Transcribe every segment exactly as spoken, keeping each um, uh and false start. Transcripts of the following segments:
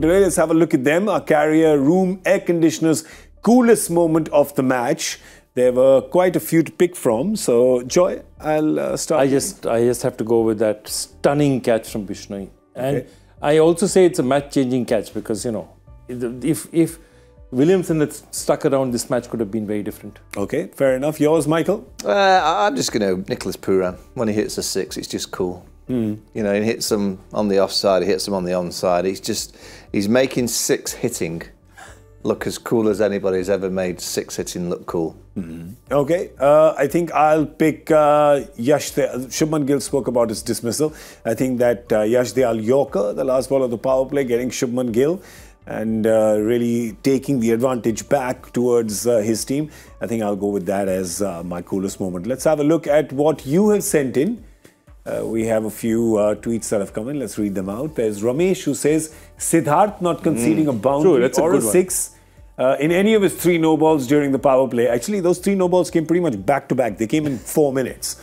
Today, let's have a look at them. Our Carrier Room Air Conditioner's coolest moment of the match. There were quite a few to pick from. So, Joy, I'll uh, start. I just, I just have to go with that stunning catch from Bishnoi. And okay. I also say it's a match-changing catch because, you know, if, if Williamson had stuck around, this match could have been very different. Okay, fair enough. Yours, Michael? Uh, I'm just going to Nicholas Pooran. When he hits a six, it's just cool. Mm. You know, he hits them on the offside, he hits them on the onside. He's just, he's making six hitting look as cool as anybody's ever made six hitting look cool. Mm. Okay, uh, I think I'll pick uh, Yash Dayal. Shubman Gill spoke about his dismissal. I think that uh, Yash Dayal Yorker, the last ball of the power play, getting Shubman Gill and uh, really taking the advantage back towards uh, his team. I think I'll go with that as uh, my coolest moment. Let's have a look at what you have sent in. Uh, we have a few uh, tweets that have come in. Let's read them out. There's Ramesh who says, Siddharth not conceding mm. a boundary True, or a, a six uh, in any of his three no-balls during the power play. Actually, those three no-balls came pretty much back-to-back. -back. They came in four minutes.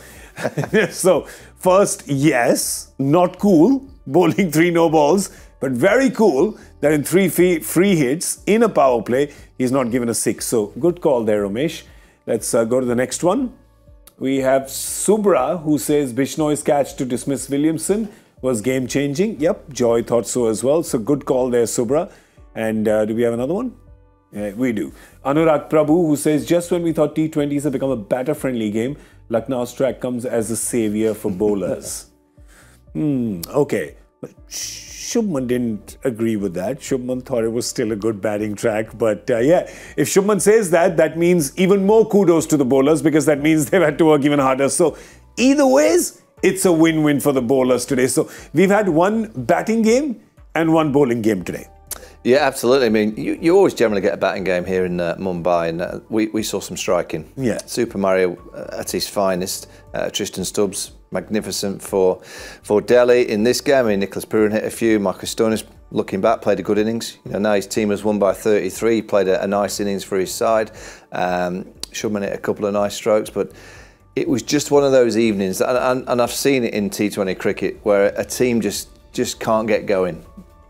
So, first, yes, not cool, bowling three no-balls, but very cool that in three free hits in a power play, he's not given a six. So, good call there, Ramesh. Let's uh, go to the next one. We have Subra who says Bishnoi's catch to dismiss Williamson was game-changing. Yep, Joy thought so as well. So good call there, Subra. And uh, do we have another one? Yeah, we do. Anurag Prabhu who says just when we thought T twenties had become a batter-friendly game, Lucknow's track comes as a saviour for bowlers. Hmm, okay. But Shubman didn't agree with that. Shubman thought it was still a good batting track. But uh, yeah, if Shubman says that, that means even more kudos to the bowlers because that means they've had to work even harder. So either ways, it's a win-win for the bowlers today. So we've had one batting game and one bowling game today. Yeah, absolutely. I mean, you, you always generally get a batting game here in uh, Mumbai, and uh, we, we saw some striking. Yeah. Super Mario uh, at his finest. Uh, Tristan Stubbs, magnificent for for Delhi in this game. I mean, Nicholas Pooran hit a few. Michael Stoinis, looking back, played a good innings. You know, now his team has won by thirty-three. He played a, a nice innings for his side. Um, Shubman hit a couple of nice strokes, but it was just one of those evenings, and, and, and I've seen it in T twenty cricket, where a team just, just can't get going.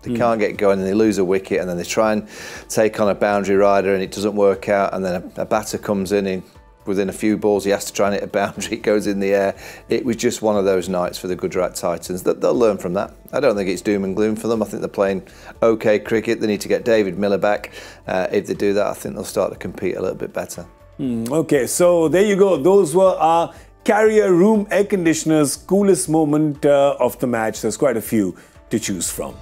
They mm. can't get going and they lose a wicket and then they try and take on a boundary rider and it doesn't work out, and then a, a batter comes in and within a few balls he has to try and hit a boundary, it goes in the air. It was just one of those nights for the Gujarat Titans. They'll learn from that. I don't think it's doom and gloom for them. I think they're playing okay cricket. They need to get David Miller back. Uh, if they do that, I think they'll start to compete a little bit better. Mm. Okay, so there you go. Those were our Carrier Room Air Conditioner's coolest moment uh, of the match. There's quite a few to choose from.